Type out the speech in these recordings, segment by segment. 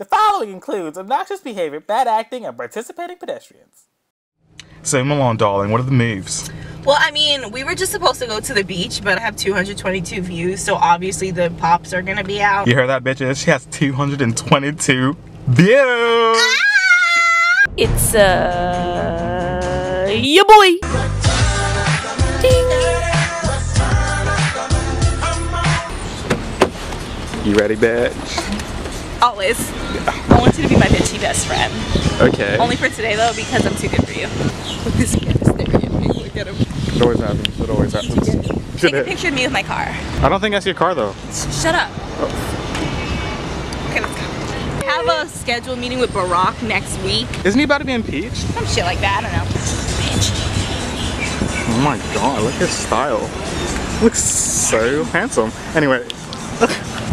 The following includes obnoxious behavior, bad acting, and participating pedestrians. Say, Milan, darling, what are the moves? Well, I mean, we were just supposed to go to the beach, but I have 222 views, so obviously the pops are gonna be out. You heard that, bitches? She has 222 views! It's, your boy! Ding. You ready, bitch? Always. Yeah. I want you to be my bitchy best friend. Okay. Only for today, though, because I'm too good for you. Look, this man is staring at me. Look at him. It always happens. It always happens. Take a picture of me with my car. I don't think that's your car though. Shut up. Oh. Okay, let's go. I have a scheduled meeting with Barack next week. Isn't he about to be impeached? Some shit like that. I don't know. Oh my god, look at his style. Looks so handsome. Anyway,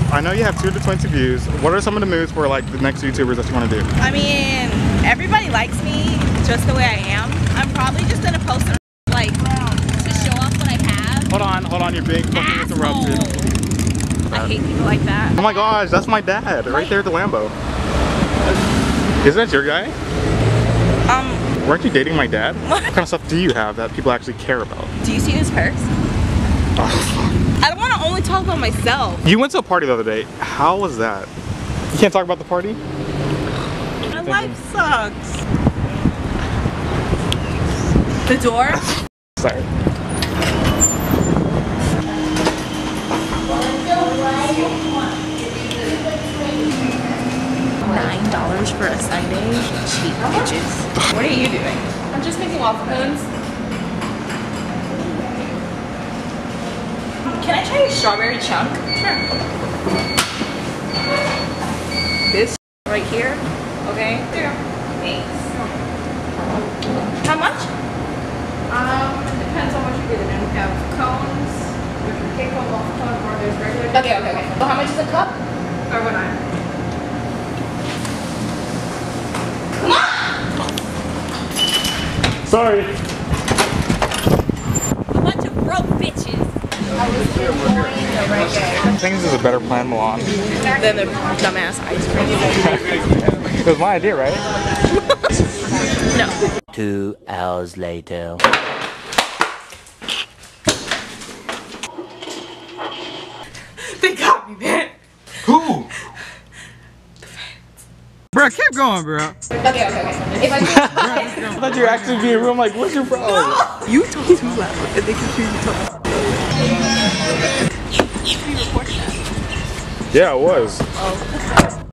I know you have 222 views. What are some of the moves for like the next YouTubers that you want to do? I mean, everybody likes me just the way I am. I'm probably just gonna post like to show off what I have. Hold on, you're being fucking interrupted. I hate people like that. Oh my gosh, that's my dad, right there at the Lambo. Isn't that your guy? Weren't you dating my dad? What kind of stuff do you have that people actually care about? Do you see his purse? Oh. I don't want to only talk about myself. You went to a party the other day. How was that? You can't talk about the party? My life sucks. The door? Sorry. $9 for a sundae? Cheap bitches. What are you doing? I'm just making waffle cones. Can I try a strawberry chunk? Sure. This right here? Okay. There. Thanks. How much? Depends on what you get. We have cones, we can cake on off cone, or there's regular. Okay. So how much is a cup? $4.99. Come on! Sorry. A bunch of broke bitches. I was enjoying the reggae. I think this is a better plan, Milan. Than the dumbass ice cream. It was my idea, right? No. 2 hours later. They got me, man. Who? The fans. Bruh, keep going, bruh. Okay. If I thought you were actually being real. I'm like, what's your problem? No. You talk too loud and they can hear you talk. You recorded that? Yeah, I was. Oh.